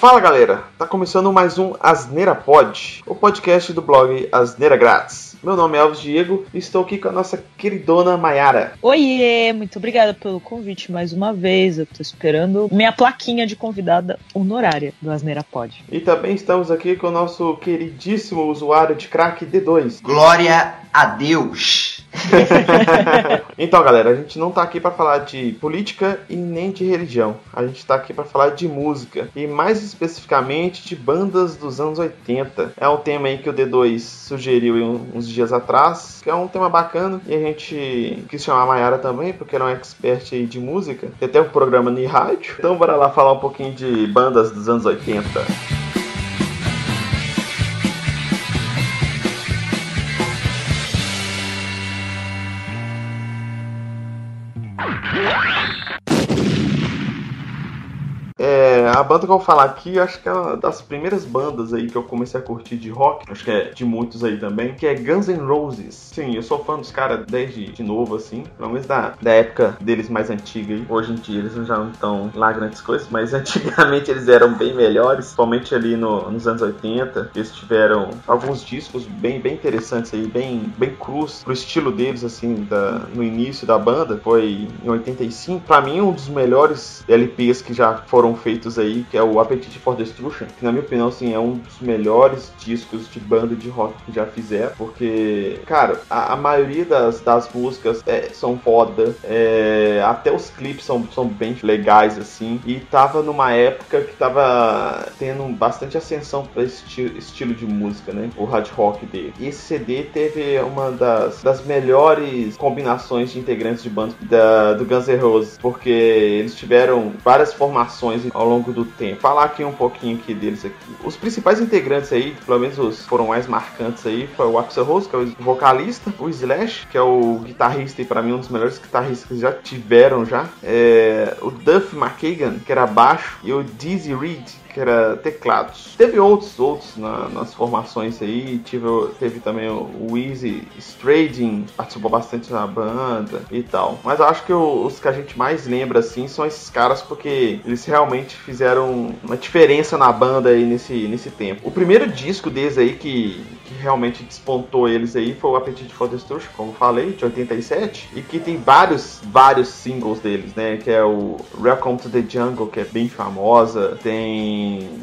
Fala galera, tá começando mais um Asneira Pod, o podcast do blog Asneira Grátis. Meu nome é Alves Diego e estou aqui com a nossa queridona Maiara. Oiê, muito obrigada pelo convite mais uma vez, eu tô esperando minha plaquinha de convidada honorária do Asneira Pod. E também estamos aqui com o nosso queridíssimo usuário de crack D2. Glória a Deus! Então galera, a gente não tá aqui pra falar de política e nem de religião. A gente tá aqui pra falar de música e mais especificamente de bandas dos anos 80. É um tema aí que o D2 sugeriu uns dias atrás, que é um tema bacana e a gente quis chamar a Maiara também, porque ela é uma expert aí de música. Tem até um programa no rádio. Então bora lá falar um pouquinho de bandas dos anos 80. A banda que eu vou falar aqui, acho que é uma das primeiras bandas aí que eu comecei a curtir de rock, acho que é de muitos aí também, que é Guns N' Roses. Sim, eu sou fã dos caras desde de novo, assim, pelo menos da época deles mais antiga. Hoje em dia eles já não estão lá grandes coisas, mas antigamente eles eram bem melhores, principalmente ali nos anos 80. Eles tiveram alguns discos bem interessantes aí, bem crus pro estilo deles, assim, no início da banda. Foi em 85. Pra mim, um dos melhores LPs que já foram feitos aí, que é o Appetite for Destruction, que na minha opinião, assim, é um dos melhores discos de banda de rock que já fizeram, porque, cara, a maioria das músicas são foda, até os clipes são bem legais, assim, e tava numa época que tava tendo bastante ascensão pra esse estilo de música, né, o hard rock dele. E esse CD teve uma das melhores combinações de integrantes de bandas do Guns N' Roses, porque eles tiveram várias formações ao longo do tempo. Falar aqui um pouquinho aqui deles aqui. Os principais integrantes aí, pelo menos os foram mais marcantes aí, foi o Axl Rose, que é o vocalista, o Slash, que é o guitarrista e pra mim um dos melhores guitarristas que já tiveram já, o Duff McKagan, que era baixo, e o Dizzy Reed, que era teclados. Teve outros nas formações aí. Teve também o Izzy Stradlin, participou bastante na banda e tal. Mas eu acho que os que a gente mais lembra, assim, são esses caras, porque eles realmente fizeram uma diferença na banda aí nesse tempo. O primeiro disco deles aí que realmente despontou eles aí foi o Appetite for Destruction, como eu falei, de 87, e que tem vários singles deles, né? Que é o Welcome to the Jungle, que é bem famosa, tem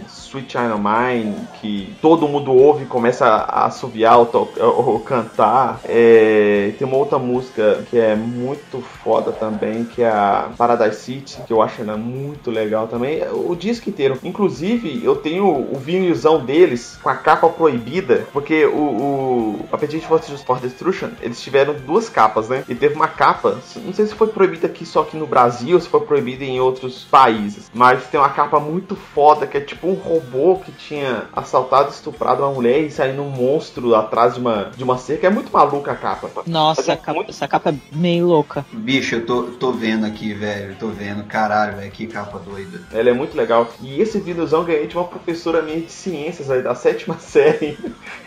Sweet Child o' Mine, que todo mundo ouve e começa a assoviar ou cantar. Tem uma outra música que é muito foda também, que é a Paradise City, que eu acho ela muito legal também. O disco inteiro. Inclusive, eu tenho o vinilzão deles com a capa proibida, porque o Appetite for Destruction, eles tiveram duas capas, né? E teve uma capa, não sei se foi proibida aqui só aqui no Brasil, ou se foi proibida em outros países, mas tem uma capa muito foda, que é tipo um robô que tinha assaltado, estuprado uma mulher e saindo um monstro atrás de uma cerca. É muito maluca a capa. Nossa, essa capa é meio louca. Bicho, eu tô vendo aqui, velho. Tô vendo, caralho, velho. Que capa doida. Ela é muito legal. E esse videozão ganhei de uma professora minha de ciências, velho, da 7ª série.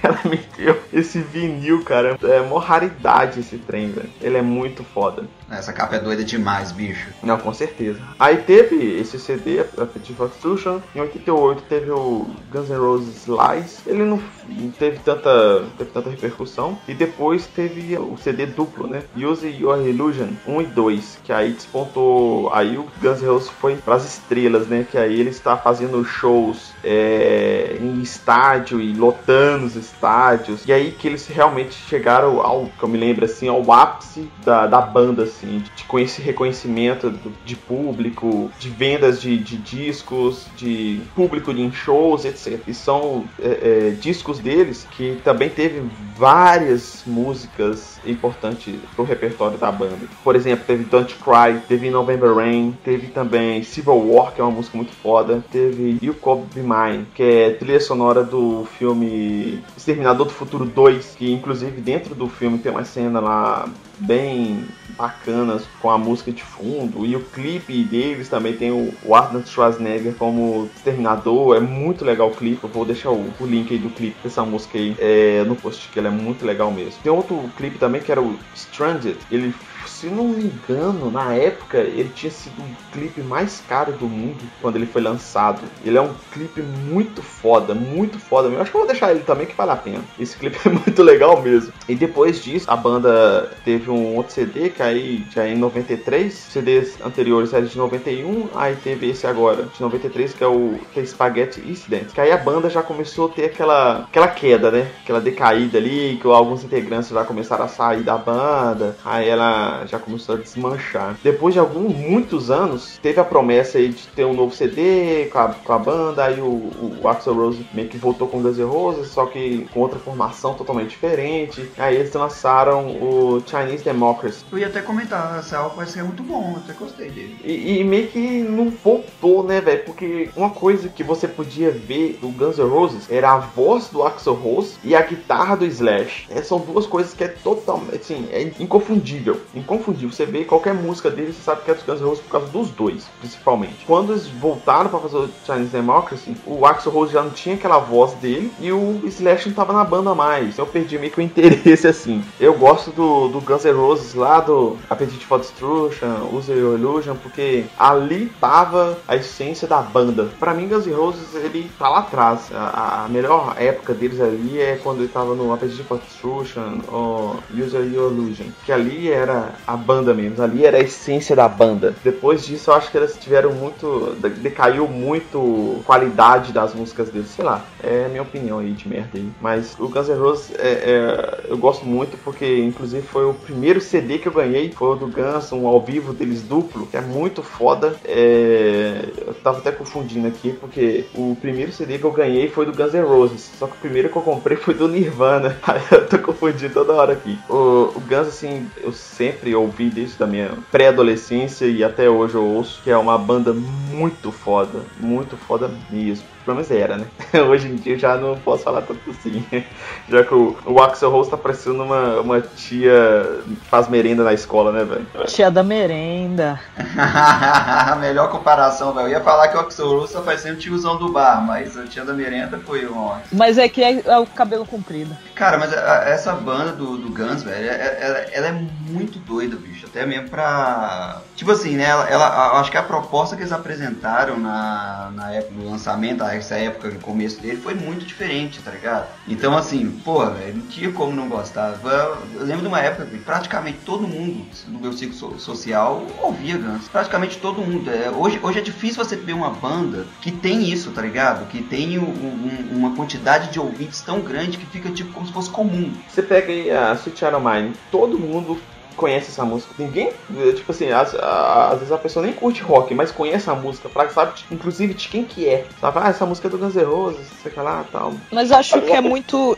Ela me deu esse vinil, cara. É mó raridade esse trem, velho. Ele é muito foda. Essa capa é doida demais, bicho. Não, com certeza. Aí teve esse CD, a Petit Destruction. Em 88 teve o Guns N' Roses Lies. Ele não teve tanta repercussão. E depois teve o CD duplo, né? Use Your Illusion 1 e 2. Que aí despontou. Aí o Guns N' Roses foi pras estrelas, né? Que aí ele está fazendo shows em estádio e lotando os estádios. E aí que eles realmente chegaram que eu me lembro assim, ao ápice da banda, assim, de reconhecimento de público, de vendas de discos, de público em shows, etc. E são discos deles que também teve várias músicas importantes pro repertório da banda. Por exemplo, teve Don't Cry, teve November Rain, teve também Civil War, que é uma música muito foda, teve You Could Be Mine, que é trilha sonora do filme Exterminador do Futuro 2, que inclusive dentro do filme tem uma cena lá bem bacanas com a música de fundo, e o clipe deles também tem o Arnold Schwarzenegger como Exterminador. É muito legal o clipe, eu vou deixar o link aí do clipe dessa música aí no post, que ela é muito legal mesmo. Tem outro clipe também que era o Stranded, ele se não me engano, na época ele tinha sido o clipe mais caro do mundo quando ele foi lançado. Ele é um clipe muito foda, muito foda mesmo. Acho que eu vou deixar ele também, que vale a pena. Esse clipe é muito legal mesmo. E depois disso, a banda teve um outro CD, que aí já é em 93. CDs anteriores era de 91, aí teve esse agora, de 93, que é o The Spaghetti Incident. Que aí a banda já começou a ter aquela queda, né? Aquela decaída ali, que alguns integrantes já começaram a sair da banda, aí ela já começou a desmanchar. Depois de muitos anos, teve a promessa aí de ter um novo CD com a banda, aí o Axl Rose meio que voltou com o Guns N' Roses, só que com outra formação totalmente diferente. Aí eles lançaram o Chinese Democracy. Eu ia até comentar, essa álbum parece que é muito bom, eu até gostei dele. E meio que não voltou, né, velho? Porque uma coisa que você podia ver do Guns N' Roses era a voz do Axl Rose e a guitarra do Slash. São duas coisas que é totalmente, assim, é inconfundível. Inconfundível. Você vê qualquer música dele, você sabe que é dos Guns N' Roses por causa dos dois, principalmente. Quando eles voltaram pra fazer o Chinese Democracy, o Axl Rose já não tinha aquela voz dele e o Slash não tava na banda mais. Eu perdi meio que o interesse, assim. Eu gosto do Guns N' Roses lá, do Appetite for Destruction, Use Your Illusion, porque ali tava a essência da banda. Pra mim, Guns N' Roses, ele tá lá atrás. A melhor época deles ali é quando ele tava no Appetite for Destruction ou Use Your Illusion, que ali era a banda mesmo, ali era a essência da banda. Depois disso, eu acho que elas tiveram muito, decaiu muito qualidade das músicas deles, sei lá, é a minha opinião aí de merda aí. Mas o Guns N' Roses eu gosto muito, porque inclusive foi o primeiro CD que eu ganhei, foi o do Guns, um ao vivo deles duplo, que é muito foda. Eu tava até confundindo aqui, porque o primeiro CD que eu ganhei foi do Guns N' Roses, só que o primeiro que eu comprei foi do Nirvana. Eu tô confundindo toda hora aqui. O Guns, assim, eu sempre ouvi desde da minha pré-adolescência e até hoje eu ouço, que é uma banda muito foda mesmo. Pelo menos era, né? Hoje em dia eu já não posso falar tanto assim. Já que o Axl Rose tá parecendo uma tia que faz merenda na escola, né, velho? Tia da merenda. Melhor comparação, velho. Eu ia falar que o Axl Rose tá parecendo tiozão do bar, mas a tia da merenda foi o... Mas é que é o cabelo comprido. Cara, mas essa banda do Guns, velho, ela é muito doida, bicho. Até mesmo pra... Tipo assim, né? Acho que a proposta que eles apresentaram na época do lançamento, essa época, no começo dele, foi muito diferente, tá ligado? Então, assim, porra, velho, não tinha como não gostar. Eu lembro de uma época que praticamente todo mundo no meu ciclo social ouvia Guns. Praticamente todo mundo. Hoje é difícil você ver uma banda que tem isso, tá ligado? Que tem uma quantidade de ouvintes tão grande que fica tipo como se fosse comum. Você pega aí a Sweet Child o' Mine, todo mundo conhece essa música. Ninguém, tipo assim, às vezes a pessoa nem curte rock, mas conhece a música, sabe, inclusive de quem que é, sabe? Ah, essa música é do Guns N' Roses, sei lá, tal. Mas acho que é muito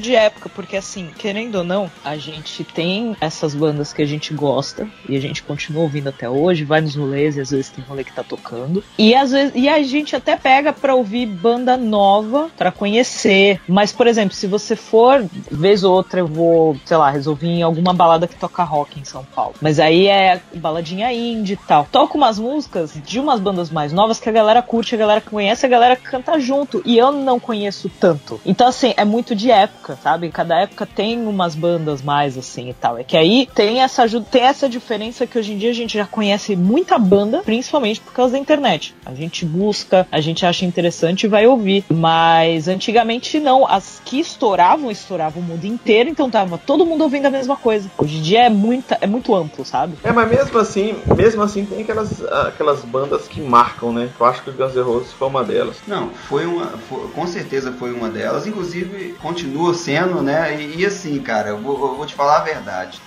de época, porque assim, querendo ou não, a gente tem essas bandas que a gente gosta e a gente continua ouvindo até hoje, vai nos rolês e às vezes tem rolê que tá tocando, e às vezes, e a gente até pega pra ouvir banda nova, pra conhecer, mas por exemplo, se você for, vez ou outra eu vou, sei lá, resolvi em alguma balada que toca rock em São Paulo, mas aí é baladinha indie e tal, toca umas músicas de umas bandas mais novas que a galera curte, a galera conhece, a galera canta junto, e eu não conheço tanto. Então assim, é muito de época, sabe? Cada época tem umas bandas mais assim e tal, é que aí tem essa diferença que hoje em dia a gente já conhece muita banda, principalmente por causa da internet, a gente busca, a gente acha interessante e vai ouvir, mas antigamente não, as que estouravam o mundo inteiro, então tava todo mundo ouvindo a mesma coisa. Hoje em dia é muito amplo, sabe? Mas mesmo assim tem aquelas bandas que marcam, né? Eu acho que o Guns N' Roses foi uma delas. Não, com certeza foi uma delas, inclusive continua sendo, né? E assim, cara, eu vou te falar a verdade.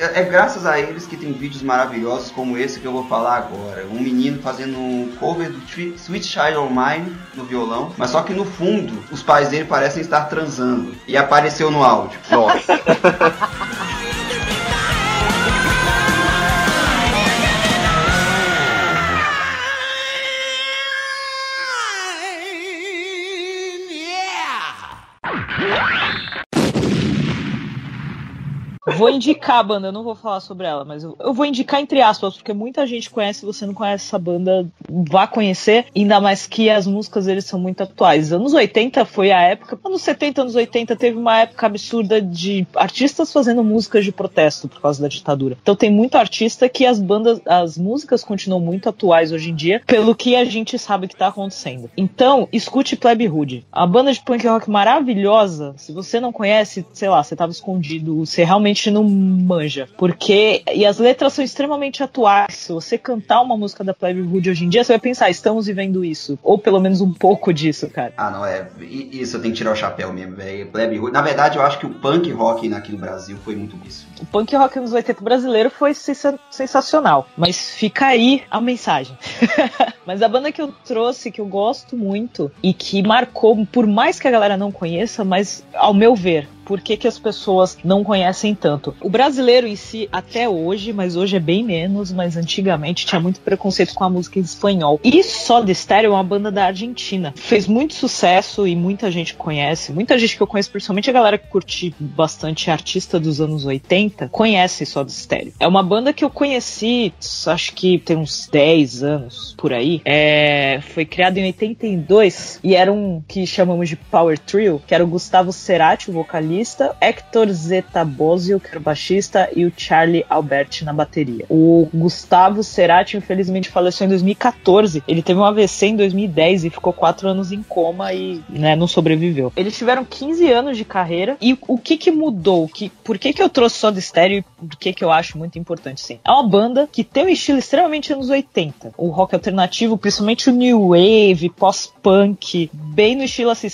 É graças a eles que tem vídeos maravilhosos como esse que eu vou falar agora. Um menino fazendo um cover do Sweet Child o' Mine no violão, mas só que no fundo os pais dele parecem estar transando. E apareceu no áudio. Nossa! vou indicar a banda, eu não vou falar sobre ela, mas eu vou indicar entre aspas, porque muita gente conhece, se você não conhece essa banda, vá conhecer, ainda mais que as músicas deles são muito atuais. Anos 80 foi a época, anos 70, anos 80, teve uma época absurda de artistas fazendo músicas de protesto por causa da ditadura. Então tem muito artista que as bandas, as músicas continuam muito atuais hoje em dia, pelo que a gente sabe que tá acontecendo. Então, escute Plebe Rude, a banda de punk rock maravilhosa. Se você não conhece, sei lá, você tava escondido, você realmente não manja, porque, e as letras são extremamente atuais. Se você cantar uma música da Plebe Rude hoje em dia, você vai pensar, estamos vivendo isso, ou pelo menos um pouco disso, cara. Ah, não, é, isso eu tenho que tirar o chapéu mesmo, velho. Plebe Rude, na verdade eu acho que o punk rock aqui no Brasil foi muito isso. O punk rock nos 80 brasileiro foi sensacional, mas fica aí a mensagem. Mas a banda que eu trouxe, que eu gosto muito e que marcou, por mais que a galera não conheça, mas ao meu ver, por que que as pessoas não conhecem tanto? O brasileiro em si, até hoje, mas hoje é bem menos, mas antigamente tinha muito preconceito com a música em espanhol. E Soda Stereo é uma banda da Argentina. Fez muito sucesso e muita gente conhece. Muita gente que eu conheço, principalmente a galera que curte bastante artista dos anos 80, conhece Soda Stereo. É uma banda que eu conheci, acho que tem uns 10 anos, por aí. Foi criada em 82 e era um que chamamos de Power Trio, que era o Gustavo Cerati, o vocalista, Hector Zeta Bosio, que era o baixista, e o Charlie Alberti na bateria. O Gustavo Cerati, infelizmente, faleceu em 2014. Ele teve um AVC em 2010 e ficou 4 anos em coma e, né, não sobreviveu. Eles tiveram 15 anos de carreira. E o que mudou? Por que eu trouxe Soda Stereo e por que eu acho muito importante, sim? É uma banda que tem um estilo extremamente anos 80. O rock alternativo, principalmente o new wave, pós-punk, bem no estilo assim,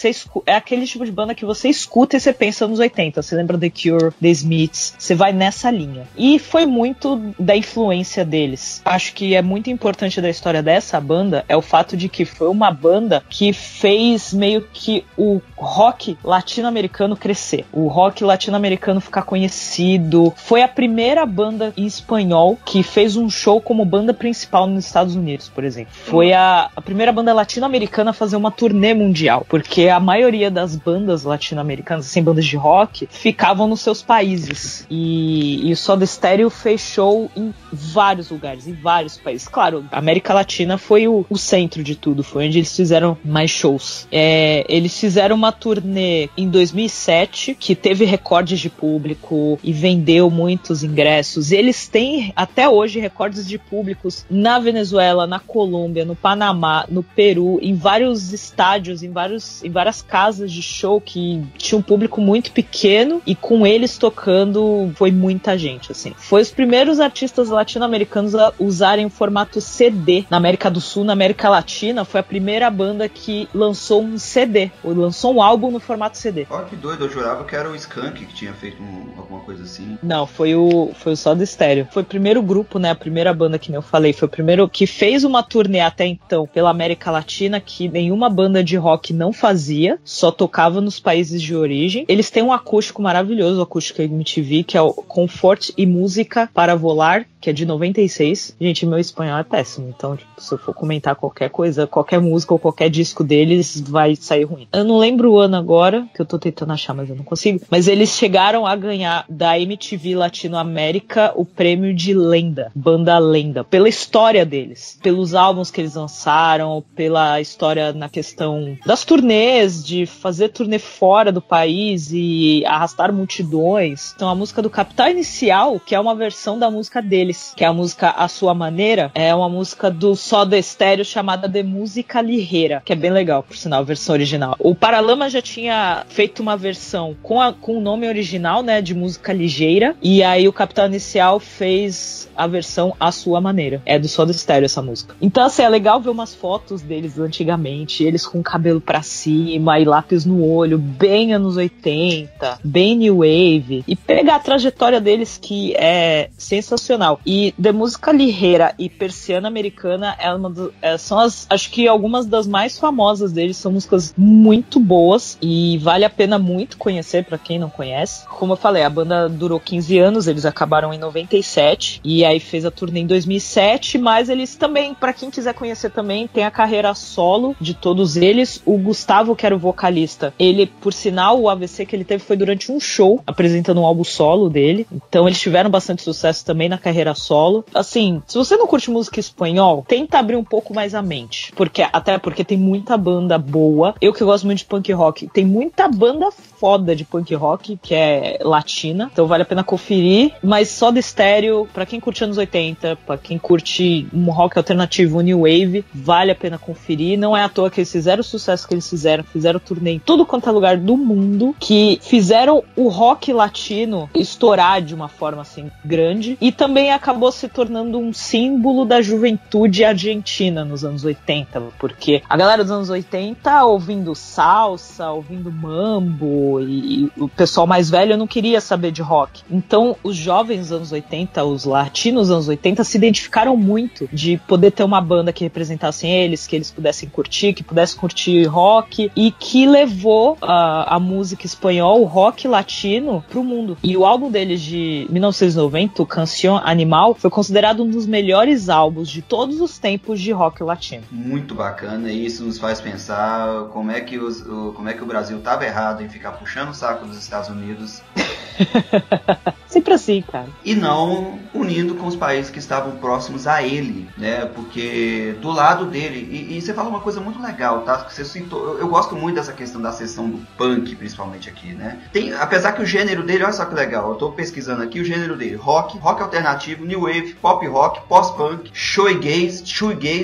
é aquele tipo de banda que você escuta e você pensa anos 80, você lembra The Cure, The Smiths, você vai nessa linha. E foi muito da influência deles. Acho que é muito importante da história dessa banda é o fato de que foi uma banda que fez meio que o rock latino-americano crescer. O rock latino-americano ficar conhecido. Foi a primeira banda em espanhol que fez um show como banda principal nos Estados Unidos, por exemplo. Foi a primeira banda latino-americana a fazer uma turnê mundial, porque a maioria das bandas latino-americanas, assim, bandas de rock, ficavam nos seus países. E o Soda Stereo fechou em vários lugares, em vários países. Claro, a América Latina foi o centro de tudo, foi onde eles fizeram mais shows. Eles fizeram uma turnê em 2007, que teve recordes de público e vendeu muitos ingressos. Eles têm, até hoje, recordes de públicos na Venezuela, na Colômbia, no Panamá, no Peru, em vários estádios, em várias casas de show que tinha um público muito pequeno, e com eles tocando foi muita gente, assim. Foi os primeiros artistas latino-americanos a usarem o formato CD na América do Sul, na América Latina. Foi a primeira banda que lançou um CD, ou lançou um álbum no formato CD. Olha que doido, eu jurava que era o Skank que tinha feito alguma coisa assim. Não, foi o Soda Stereo. Foi o primeiro grupo, né, a primeira banda que nem eu falei, foi o primeiro que fez uma turnê até então pela América Latina, que nenhuma banda de rock não fazia, só tocava nos países de origem. Eles têm um acústico maravilhoso, o acústico MTV, que é o Confort e Música para Volar, que é de 96. Gente, meu espanhol é péssimo, então tipo, se eu for comentar qualquer coisa, qualquer música ou qualquer disco deles, vai sair ruim. Eu não lembro o ano agora, que eu tô tentando achar, mas eu não consigo. Mas eles chegaram a ganhar da MTV Latinoamérica o prêmio de lenda, banda lenda, pela história deles, pelos álbuns que eles lançaram, pela história na questão das turnês, de fazer turnê fora do país e arrastar multidões. Então a música do Capital Inicial, que é uma versão da música deles, que é a música A Sua Maneira, é uma música do Soda Stereo chamada de Música Ligeira, que é bem legal, por sinal, a versão original. O Paralamas já tinha feito uma versão com o nome original, né, de Música Ligeira, e aí o Capital Inicial fez a versão A Sua Maneira. É do Soda Stereo essa música. Então assim, é legal ver umas fotos deles antigamente, eles com o cabelo pra cima e lápis no olho, bem anos 80, bem new wave, e pegar a trajetória deles, que é sensacional. E The Música Ligeira e Persiana Americana são acho que algumas das mais famosas deles. São músicas muito boas e vale a pena muito conhecer pra quem não conhece. Como eu falei, a banda durou 15 anos, eles acabaram em 97 e aí fez a turnê em 2007, mas eles também, pra quem quiser quiser conhecer também, tem a carreira solo de todos eles. O Gustavo, que era o vocalista, ele, por sinal, o AVC que ele teve foi durante um show, apresentando um álbum solo dele. Então eles tiveram bastante sucesso também na carreira solo. Assim, se você não curte música espanhol, tenta abrir um pouco mais a mente, porque, até porque tem muita banda boa. Eu que gosto muito de punk rock, tem muita banda foda de punk rock, que é latina, então vale a pena conferir. Mas Soda Stereo, pra quem curte anos 80, pra quem curte um rock alternativo, um new wave, vale a pena conferir. Não é à toa que eles fizeram o sucesso que eles fizeram turnê em tudo quanto é lugar do mundo, que fizeram o rock latino estourar de uma forma assim, grande, e também acabou se tornando um símbolo da juventude argentina nos anos 80, porque a galera dos anos 80, ouvindo salsa, ouvindo mambo, e o pessoal mais velho não queria saber de rock. Então os jovens dos anos 80, os latinos dos anos 80, se identificaram muito de poder ter uma banda que representasse eles, que eles pudessem curtir, que pudesse curtir rock, e que levou a música espanhol, o rock latino, pro mundo. E o álbum deles de 1990, Canción Animal, foi considerado um dos melhores álbuns de todos os tempos de rock latino. Muito bacana, e isso nos faz pensar como é que o Brasil tava errado em ficar puxando o saco dos Estados Unidos. Sempre assim, cara. E não unindo com os países que estavam próximos a ele, né? Porque do lado dele, e você fala uma coisa muito legal, tá? Você citou, eu gosto muito dessa questão da seção do punk, principalmente aqui, né? Tem, apesar que o gênero dele, olha só que legal, eu tô pesquisando aqui o gênero dele: rock alternativo, new wave, pop rock, pós-punk, shoegaze,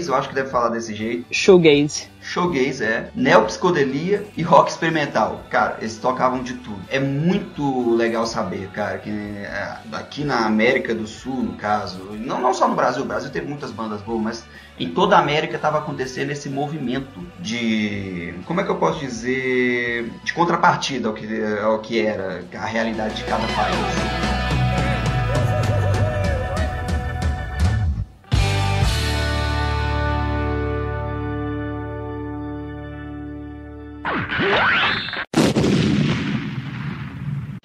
eu acho que deve falar desse jeito. Showgaze, neopsicodelia e rock experimental. Cara, eles tocavam de tudo. É muito legal saber, cara, que aqui na América do Sul, no caso, não só no Brasil, o Brasil teve muitas bandas boas, mas em toda a América estava acontecendo esse movimento de, como é que eu posso dizer, de contrapartida ao que era a realidade de cada país.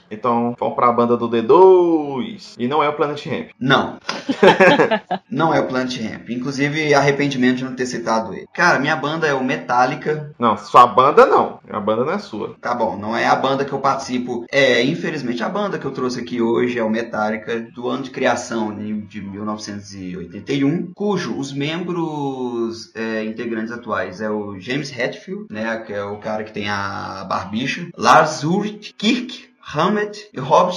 Então, vamos pra banda do D2. E não é o Planet Hemp. Não. Não é o Planet Hemp. Inclusive, arrependimento de não ter citado ele. Cara, minha banda é o Metallica. Não, sua banda não. A banda não é sua. Tá bom, não é a banda que eu participo. É, infelizmente, a banda que eu trouxe aqui hoje é o Metallica, do ano de criação de 1981, cujo os membros integrantes atuais é o James Hetfield, né, que é o cara que tem a barbicha, Lars Ulrich, Kirk Hammett e Rob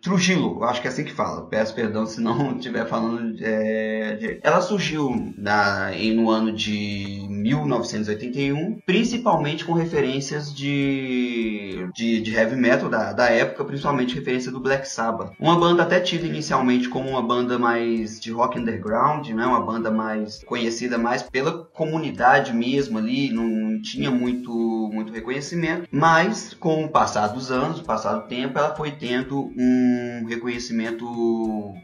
Trujillo, acho que é assim que fala. Peço perdão se não estiver falando direito. Ela surgiu no ano de 1981, principalmente com referências de heavy metal da época, principalmente referência do Black Sabbath. Uma banda até tida inicialmente como uma banda mais de rock underground, né? Uma banda mais conhecida mais pela comunidade mesmo ali, não tinha muito reconhecimento, mas com o passar dos anos, o passar do tempo, ela foi tendo um reconhecimento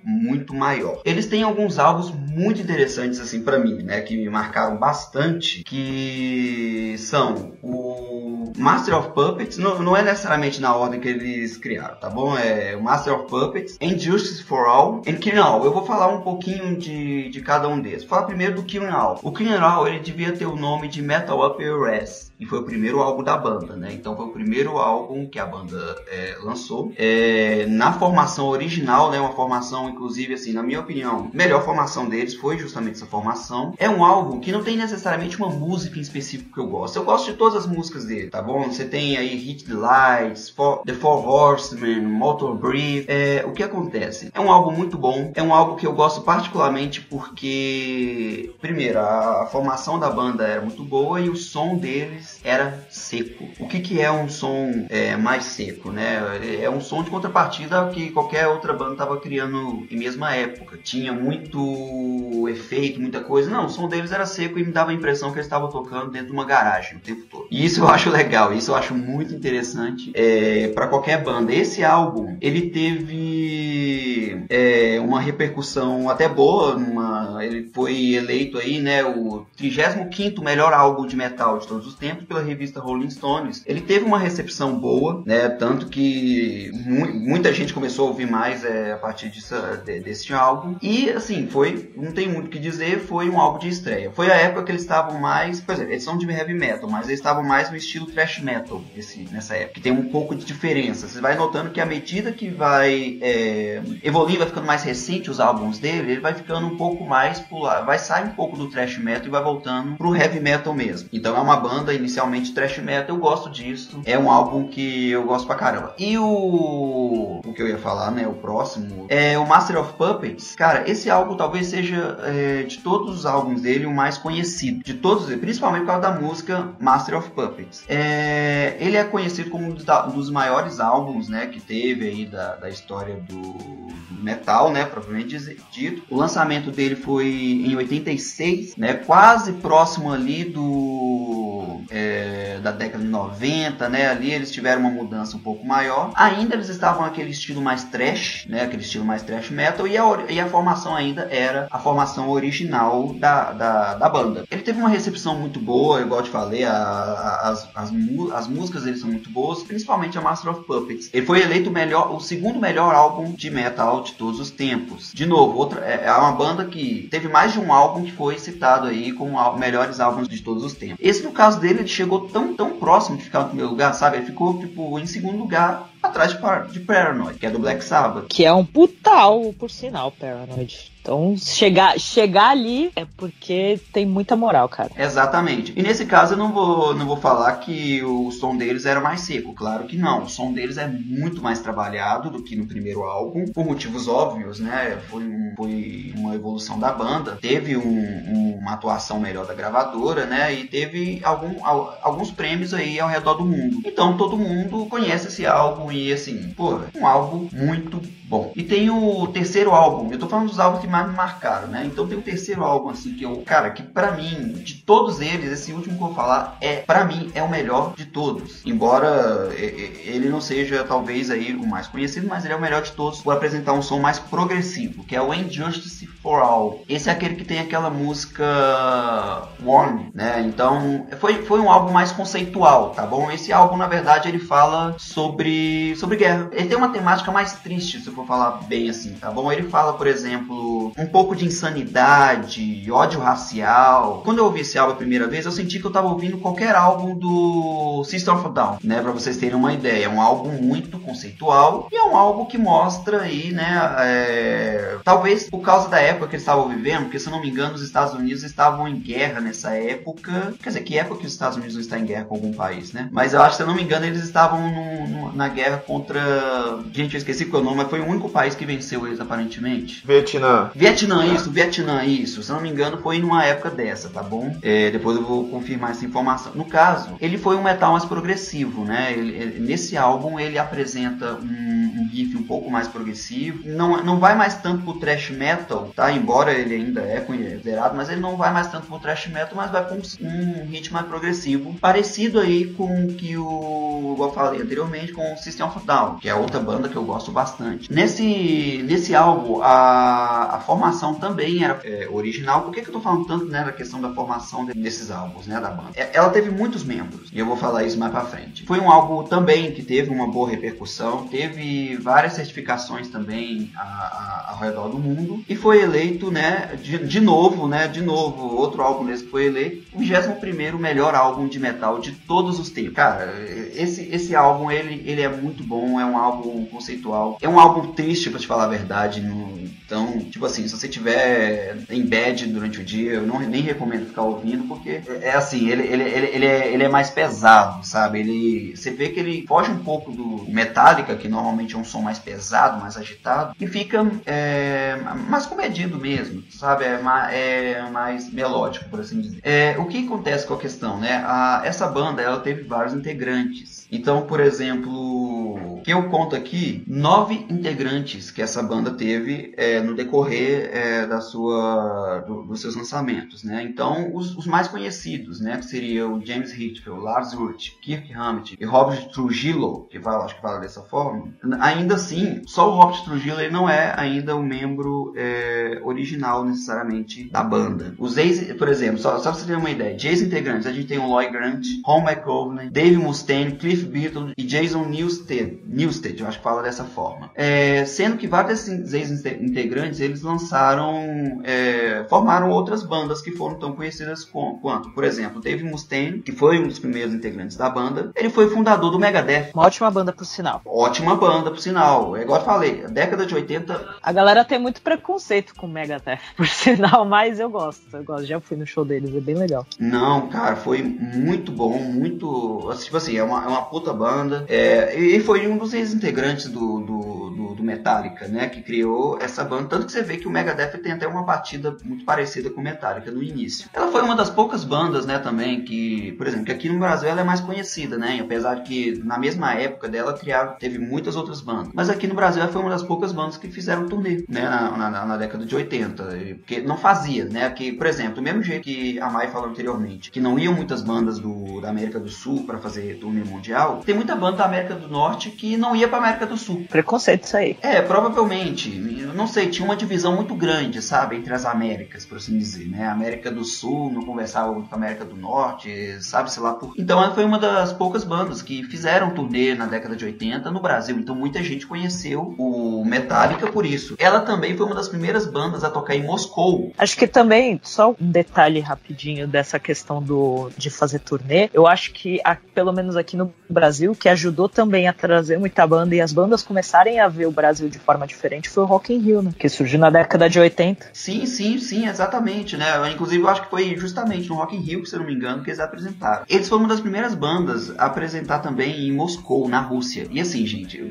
muito maior. Eles têm alguns álbuns muito interessantes assim pra mim, né, que me marcaram bastante, que são o Master of Puppets, não é necessariamente na ordem que eles criaram, tá bom? É o Master of Puppets, Injustice for All e Kill 'Em All. Eu vou falar um pouquinho de cada um deles. Vou falar primeiro do Kill 'Em All. O Kill 'Em All, ele devia ter o nome de Metal Up Your Ass, e foi o primeiro álbum da banda, né? Então foi o primeiro álbum que a banda lançou. Na formação original, né, uma formação, inclusive, assim, na minha opinião, a melhor formação deles foi justamente essa formação. É um álbum que não tem necessariamente uma música em específico que eu gosto. Eu gosto de todas as músicas dele, tá bom? Você tem aí Hit the Lights, The Four Horsemen, Motor Breath. O que acontece? É um álbum muito bom. É um álbum que eu gosto particularmente porque, primeiro, a formação da banda era muito boa e o som deles era seco. O que é um som mais seco, né? É um som de contrapartida que qualquer outra banda estava criando em mesma época. Tinha muito efeito, muita coisa. Não, o som deles era seco e me dava a impressão que eles estavam tocando dentro de uma garagem o tempo todo. E isso eu acho legal, isso eu acho muito interessante para qualquer banda. Esse álbum, ele teve uma repercussão até boa. Ele foi eleito aí, né, o 35º melhor álbum de metal de todos os tempos pela revista Rolling Stones. Ele teve uma recepção boa, né, tanto que muita gente começou a ouvir mais a partir desse álbum. E assim, foi, não tem muito o que dizer, foi um álbum de estreia. Foi a época que eles estavam mais, por exemplo, eles são de heavy metal, mas eles estavam mais no estilo thrash metal nessa época, que tem um pouco de diferença. Você vai notando que à medida que vai evoluindo, vai ficando mais recente os álbuns dele, ele vai ficando um pouco mais pro lado, vai sair um pouco do thrash metal e vai voltando pro heavy metal mesmo. Então é uma banda inicialmente thrash metal, eu gosto disso, é um álbum que eu gosto pra caramba. E o que eu ia falar, né, o próximo é o Master of Puppets. Cara, esse álbum talvez seja de todos os álbuns dele o mais conhecido de todos, principalmente por causa da música Master of Puppets. Ele é conhecido como um dos maiores álbuns, né, que teve aí da história do metal, né, propriamente dito. O lançamento dele foi em 86, né, quase próximo ali da década de 90, né, ali eles tiveram uma mudança um pouco maior. Ainda eles estavam aquele estilo mais trash, né, aquele estilo mais trash metal, e a formação ainda era a formação original da banda. Ele teve uma recepção muito boa, igual eu te falei, as músicas deles são muito boas, principalmente a Master of Puppets. Ele foi eleito o segundo melhor álbum de metal de todos os tempos. De novo, é uma banda que teve mais de um álbum que foi citado aí como melhores álbuns de todos os tempos. Esse, no caso dele, ele chegou tão, tão próximo de ficar no primeiro lugar, sabe? Ele ficou, tipo, em segundo lugar, atrás de Paranoid, que é do Black Sabbath. Que é um putal, por sinal, Paranoid. Então, chegar ali é porque tem muita moral, cara. Exatamente. E nesse caso, eu não vou falar que o som deles era mais seco. Claro que não. O som deles é muito mais trabalhado do que no primeiro álbum, por motivos óbvios, né? Foi uma evolução da banda. Teve uma atuação melhor da gravadora, né? E teve alguns prêmios aí ao redor do mundo. Então, todo mundo conhece esse álbum e, assim, pô, um álbum muito bom. E tem o terceiro álbum. Eu tô falando dos álbuns que mais me marcaram, né? Então tem o terceiro álbum, assim, que eu, cara, que pra mim, de todos eles, esse último que eu vou falar, pra mim, é o melhor de todos. Embora ele não seja, talvez, aí, o mais conhecido, mas ele é o melhor de todos por apresentar um som mais progressivo, que é o Injustice for All. Esse é aquele que tem aquela música Warning, né? Então, foi um álbum mais conceitual, tá bom? Esse álbum, na verdade, ele fala sobre guerra. Ele tem uma temática mais triste, se eu for falar bem assim, tá bom? Ele fala, por exemplo, um pouco de insanidade, ódio racial. Quando eu ouvi esse álbum a primeira vez, eu senti que eu tava ouvindo qualquer álbum do System of a Down, né? Pra vocês terem uma ideia. É um álbum muito conceitual e é um álbum que mostra aí, né? Talvez por causa da época que eles estavam vivendo, porque se eu não me engano, os Estados Unidos estavam em guerra nessa época. Quer dizer, que época que os Estados Unidos não estão em guerra com algum país, né? Mas eu acho que, se eu não me engano, eles estavam na guerra contra... Gente, eu esqueci qual é o nome, mas foi o único país que venceu eles, aparentemente. Vietnã, isso. Se eu não me engano, foi numa época dessa, tá bom? Depois eu vou confirmar essa informação. No caso, ele foi um metal mais progressivo, né? Nesse álbum, ele apresenta um riff um pouco mais progressivo. Não vai mais tanto pro thrash metal, tá? Embora ele ainda é considerado, mas ele não vai mais tanto pro thrash metal, mas vai com um ritmo mais progressivo. Parecido aí com o que eu falei anteriormente, com o System of a Down, que é outra banda que eu gosto bastante. Nesse álbum, a formação também era original. Por que eu tô falando tanto, né, da questão da formação desses álbuns, né, da banda? Ela teve muitos membros, e eu vou falar isso mais pra frente. Foi um álbum também que teve uma boa repercussão, teve várias certificações também ao redor do mundo, e foi eleito, né, de novo, outro álbum desse que foi eleito, o 21º melhor álbum de metal de todos os tempos. Cara, esse álbum, ele é muito bom, é um álbum conceitual, é um álbum triste, pra te falar a verdade, então, tipo assim, se você tiver em bed durante o dia, eu nem recomendo ficar ouvindo, porque assim, ele é mais pesado, sabe? Você vê que ele foge um pouco do Metallica, que normalmente é um som mais pesado, mais agitado, e fica mais comedido mesmo, sabe? É mais melódico, por assim dizer. O que acontece com a questão, né? Essa banda, ela teve vários integrantes. Então, por exemplo, que eu conto aqui, 9 integrantes que essa banda teve no decorrer dos seus lançamentos, né? Então, os mais conhecidos, né, que seriam o James Hetfield, Lars Ulrich, Kirk Hammett e Rob Trujillo, que acho que fala dessa forma. Ainda assim, só o Rob Trujillo, ele não é ainda um membro original, necessariamente, da banda. Os ex, por exemplo, só pra você ter uma ideia, de ex-integrantes, a gente tem o Lloyd Grant, Ron McCoven, Dave Mustaine, Cliff Dave Beaton e Jason Newsted, eu acho que fala dessa forma. Sendo que vários desses integrantes, eles lançaram, formaram outras bandas que foram tão conhecidas quanto, por exemplo, Dave Mustaine, que foi um dos primeiros integrantes da banda. Ele foi fundador do Megadeth. Uma ótima banda, por sinal. Ótima banda, por sinal. É igual eu falei, a década de 80... A galera tem muito preconceito com o Megadeth, por sinal, mas eu gosto. Já fui no show deles, é bem legal. Não, cara, foi muito bom, muito... Tipo assim, é uma puta banda. E foi um dos ex-integrantes do Metallica, né, que criou essa banda. Tanto que você vê que o Megadeth tem até uma batida muito parecida com o Metallica no início. Ela foi uma das poucas bandas, né, também, que, por exemplo, que aqui no Brasil ela é mais conhecida, né, apesar de que na mesma época dela teve muitas outras bandas. Mas aqui no Brasil ela foi uma das poucas bandas que fizeram turnê, né, na década de 80, porque não fazia, né, que, por exemplo, do mesmo jeito que a Mai falou anteriormente, que não iam muitas bandas da América do Sul pra fazer turnê mundial, tem muita banda da América do Norte que não ia pra América do Sul. Preconceito isso aí. Provavelmente, eu não sei, tinha uma divisão muito grande, sabe, entre as Américas, por assim dizer, né, a América do Sul não conversava muito com a América do Norte, sabe, sei lá por... Então ela foi uma das poucas bandas que fizeram turnê na década de 80 no Brasil, então muita gente conheceu o Metallica por isso. Ela também foi uma das primeiras bandas a tocar em Moscou. Acho que também, só um detalhe rapidinho dessa questão de fazer turnê, eu acho que, pelo menos aqui no Brasil, que ajudou também a trazer muita banda e as bandas começarem a ver o Brasil de forma diferente foi o Rock in Rio, né? Que surgiu na década de 80. Sim, exatamente, né? Inclusive, eu acho que foi justamente no Rock in Rio, se eu não me engano, que eles apresentaram. Eles foram uma das primeiras bandas a apresentar também em Moscou, na Rússia. E assim, gente,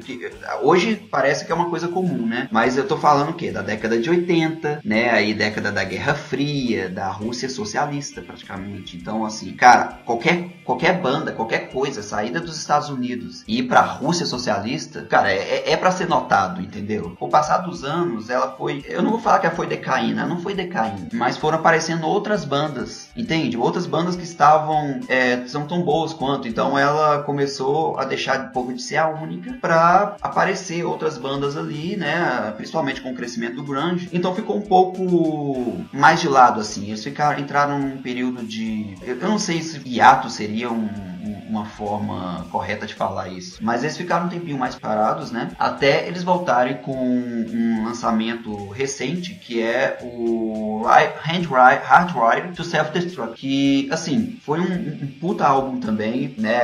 hoje parece que é uma coisa comum, né? Mas eu tô falando o quê? Da década de 80, né? Aí década da Guerra Fria, da Rússia socialista, praticamente. Então, assim, cara, qualquer banda, qualquer coisa, saída dos Estados Unidos e ir pra Rússia socialista, cara, é pra ser notado, entendeu? Com o passar dos anos, ela foi... Eu não vou falar que ela foi decaindo, ela não foi decaindo, mas foram aparecendo outras bandas, entende? Outras bandas que estavam... são tão boas quanto, então ela começou a deixar um pouco de ser a única pra aparecer outras bandas ali, né? Principalmente com o crescimento do grunge. Então ficou um pouco mais de lado, assim. Eles entraram num período de... Eu não sei se hiato seria uma forma correta de falar isso, mas eles ficaram um tempinho mais parados, né, até eles voltarem com um lançamento recente, que é o Hardwired... to Self-Destruct, que, assim, foi um puta álbum também, né,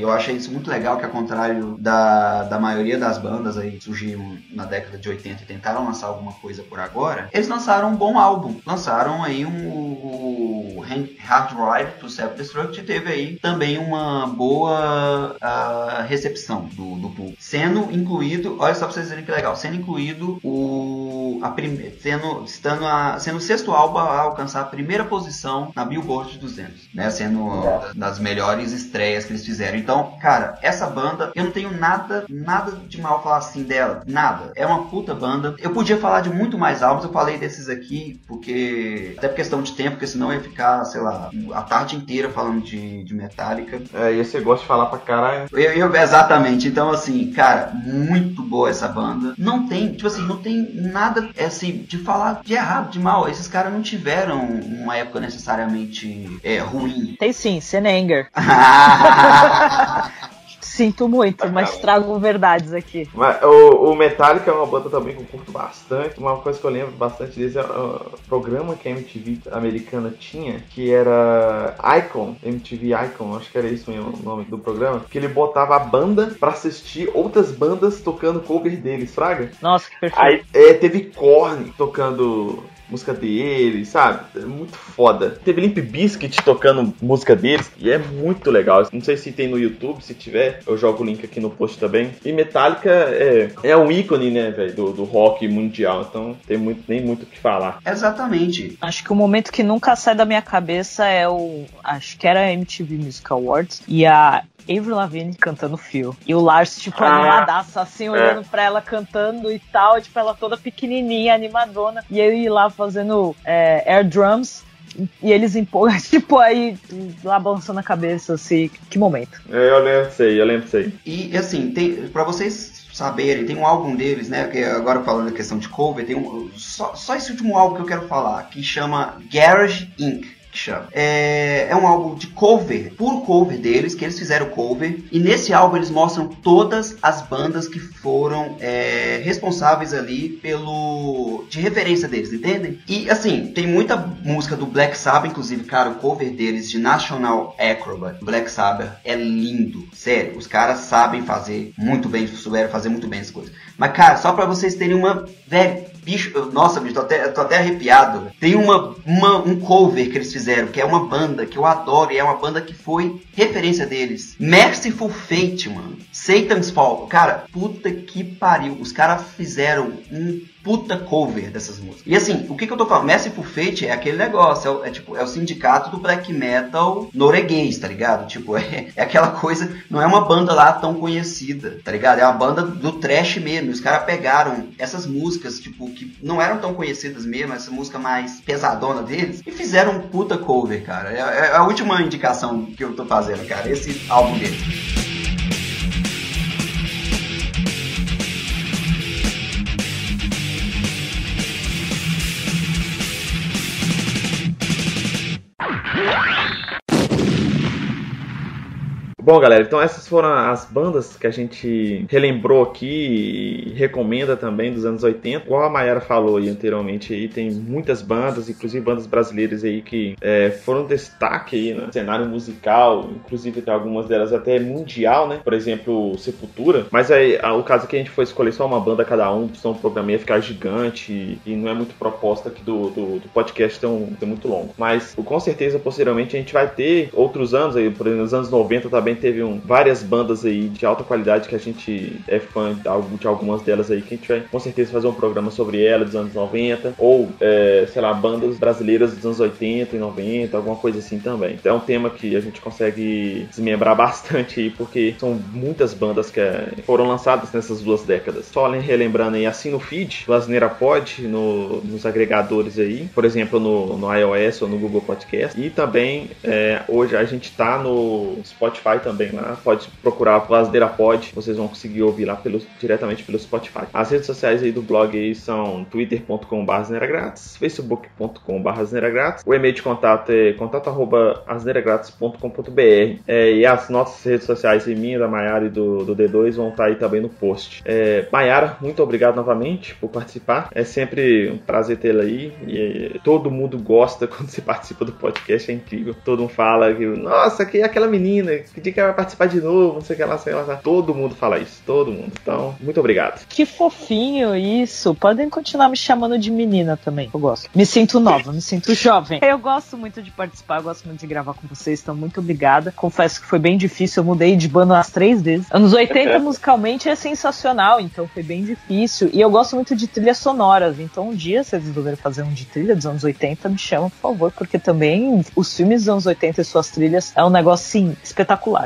eu achei isso muito legal, que ao contrário da maioria das bandas aí que surgiram na década de 80 e tentaram lançar alguma coisa por agora, eles lançaram um bom álbum, lançaram aí o Hardwired... to Self-Destruct, e teve aí também uma boa recepção do público. Sendo incluído, olha só pra vocês verem que legal, sendo incluído sendo o sexto álbum a alcançar a primeira posição na Billboard 200, né? Sendo das melhores estreias que eles fizeram. Então, cara, essa banda, eu não tenho nada de mal falar assim dela, nada. É uma puta banda. Eu podia falar de muito mais álbuns, eu falei desses aqui, porque até por questão de tempo, porque senão eu ia ficar, sei lá, a tarde inteira falando de Metallica. E você gosta de falar pra caralho. Exatamente. Então, assim, cara, muito boa essa banda. Não tem, tipo assim, não tem nada, assim, de falar de errado, de mal. Esses caras não tiveram uma época necessariamente ruim. Tem sim, Senanger. Sinto muito, mas trago verdades aqui. Mas, o Metallica é uma banda também que eu curto bastante. Uma coisa que eu lembro bastante deles é o programa que a MTV americana tinha, que era Icon, MTV Icon, acho que era isso mesmo o nome do programa, que ele botava a banda pra assistir outras bandas tocando cover deles, fraga? Nossa, que perfeito. Aí, teve Korn tocando... música deles, sabe? É muito foda. Teve Limp Bizkit tocando música deles e é muito legal. Não sei se tem no YouTube, se tiver, eu jogo o link aqui no post também. E Metallica é um ícone, né, velho, do rock mundial, então tem muito, nem muito o que falar. Exatamente. Acho que o momento que nunca sai da minha cabeça é acho que era a MTV Music Awards e a Avril Lavigne cantando Feel. E o Lars, tipo, animadaço, assim, olhando pra ela cantando e tal, tipo, ela toda pequenininha, animadona. E ele lá fazendo air drums. E eles empolgam, tipo, aí lá balançando a cabeça, assim, que momento. Eu lembro, sei. E, assim, tem, pra vocês saberem, tem um álbum deles, né, que agora falando da questão de cover, tem só esse último álbum que eu quero falar, que chama Garage Inc., que chama. É um álbum de cover, puro cover deles, que eles fizeram cover. E nesse álbum eles mostram todas as bandas que foram responsáveis ali pelo... de referência deles, entendem? E assim, tem muita música do Black Sabbath, inclusive, cara, o cover deles de National Acrobat, Black Sabbath, é lindo. Sério, os caras sabem fazer muito bem, souberam fazer muito bem as coisas. Mas, cara, só pra vocês terem uma... velho, bicho, nossa, bicho, tô até arrepiado. Tem um cover que eles fizeram, que é uma banda que eu adoro e é uma banda que foi referência deles. Mercyful Fate, mano. Satan's Fall. Cara, puta que pariu. Os caras fizeram um puta cover dessas músicas. E assim, o que eu tô falando? Mercyful Fate é aquele negócio, é o sindicato do black metal norueguês, tá ligado? Tipo, é aquela coisa, não é uma banda lá tão conhecida, tá ligado? É uma banda do trash mesmo. Os caras pegaram essas músicas, tipo, que não eram tão conhecidas mesmo, essa música mais pesadona deles, e fizeram um puta cover, cara. É a última indicação que eu tô fazendo, cara, esse álbum deles. Bom, galera, então essas foram as bandas que a gente relembrou aqui e recomenda também dos anos 80. Igual a Mayara falou aí anteriormente, aí tem muitas bandas, inclusive bandas brasileiras aí que foram destaque aí, né, no cenário musical, inclusive tem algumas delas até mundial, né? Por exemplo, Sepultura. Mas aí o caso que a gente foi escolher só uma banda cada um, senão o programa ia ficar gigante e não é muito proposta aqui do podcast tão muito longo. Mas com certeza, posteriormente, a gente vai ter outros anos aí, por exemplo, nos anos 90 também teve várias bandas aí de alta qualidade que a gente é fã de algumas delas aí, que a gente vai com certeza fazer um programa sobre ela dos anos 90 ou, sei lá, bandas brasileiras dos anos 80 e 90, alguma coisa assim também. Então é um tema que a gente consegue desmembrar bastante aí, porque são muitas bandas que foram lançadas nessas duas décadas. Só relembrando aí, assim no feed, Brasileira Pod, nos agregadores aí, por exemplo, no iOS ou no Google Podcast, e também hoje a gente tá no Spotify também lá, pode procurar Brasileira Pod, vocês vão conseguir ouvir lá diretamente pelo Spotify. As redes sociais aí do blog aí são twitter.com/asneiragratis, facebook.com/asneiragratis, o e-mail de contato é contato@asneiragratis.com.br, e as nossas redes sociais e minha, da Mayara e do D2 vão estar aí também no post. Mayara, muito obrigado novamente por participar, é sempre um prazer tê-la aí, e todo mundo gosta quando você participa do podcast, é incrível, todo mundo fala que, nossa, que é aquela menina, que dia que ela vai participar de novo, não sei o que lá, sei lá. Todo mundo fala isso, todo mundo. Então, muito obrigado. Que fofinho isso. Podem continuar me chamando de menina também, eu gosto. Me sinto nova, me sinto jovem. Eu gosto muito de participar, eu gosto muito de gravar com vocês, então muito obrigada. Confesso que foi bem difícil, eu mudei de banda umas 3 vezes. Anos 80 musicalmente é sensacional, então foi bem difícil. E eu gosto muito de trilhas sonoras, então um dia, se vocês resolverem fazer um de trilha dos anos 80, me chamam, por favor, porque também os filmes dos anos 80 e suas trilhas é um negócio, sim, espetacular.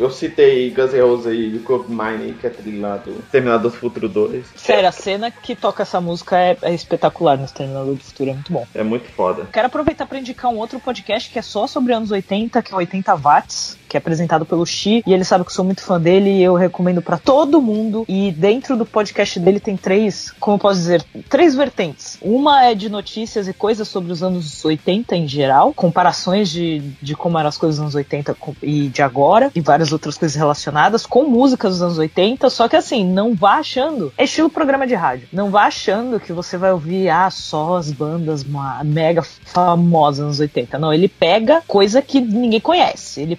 Eu citei Guns N' Roses aí, Kill 'Em All, que é trilhado Terminador do Futuro 2. Sério, a cena que toca essa música é espetacular no Terminador do Futuro, é muito bom. É muito foda. Quero aproveitar pra indicar um outro podcast que é só sobre anos 80, que é 80 Watts, que é apresentado pelo Xi, e ele sabe que eu sou muito fã dele e eu recomendo pra todo mundo. E dentro do podcast dele tem 3, como eu posso dizer, 3 vertentes. Uma é de notícias e coisas sobre os anos 80 em geral, comparações de como eram as coisas dos anos 80 e de agora, e várias outras coisas relacionadas com músicas dos anos 80, só que assim, não vá achando, é estilo programa de rádio, não vá achando que você vai ouvir só as bandas mega famosas dos anos 80, não, ele pega coisa que ninguém conhece, ele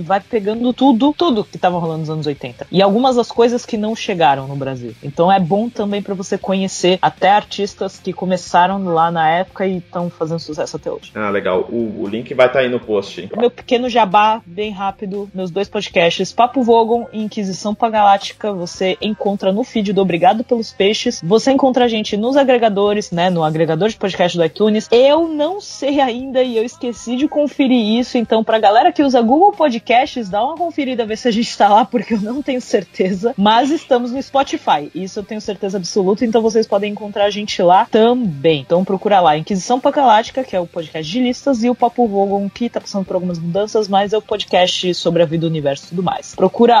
vai pegando tudo que tava rolando nos anos 80. E algumas das coisas que não chegaram no Brasil. Então é bom também pra você conhecer até artistas que começaram lá na época e estão fazendo sucesso até hoje. Ah, legal. O link vai estar aí no post. Meu pequeno jabá, bem rápido, meus 2 podcasts, Papo Vogon e Inquisição Pagaláctica, você encontra no feed do Obrigado pelos Peixes. Você encontra a gente nos agregadores, né, no agregador de podcast do iTunes. Eu não sei ainda e eu esqueci de conferir isso, então pra galera que usa Google Podcasts, dá uma conferida, ver se a gente tá lá, porque eu não tenho certeza, mas estamos no Spotify, isso eu tenho certeza absoluta, então vocês podem encontrar a gente lá também, então procura lá Inquisição Pacalática, que é o podcast de listas, e o Papo Vogon, que tá passando por algumas mudanças, mas é o podcast podcast sobre a vida, o universo e tudo mais. Procura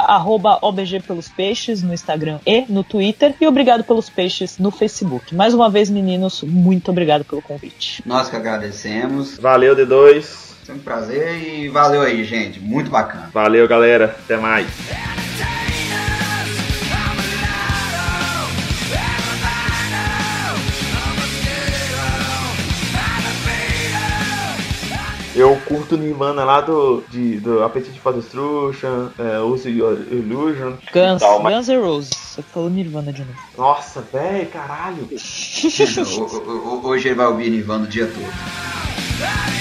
@obg pelos peixes no Instagram e no Twitter, e obrigado pelos peixes no Facebook. Mais uma vez, meninos, muito obrigado pelo convite. Nós que agradecemos. Valeu, D2. Foi um prazer e valeu aí, gente. Muito bacana. Valeu, galera. Até mais. Eu curto Nirvana lá do Appetite for Destruction, Use Your Illusion. Guns N' Roses. Você falou Nirvana de novo. Nossa, velho, caralho. Hoje ele vai ouvir Nirvana o dia todo.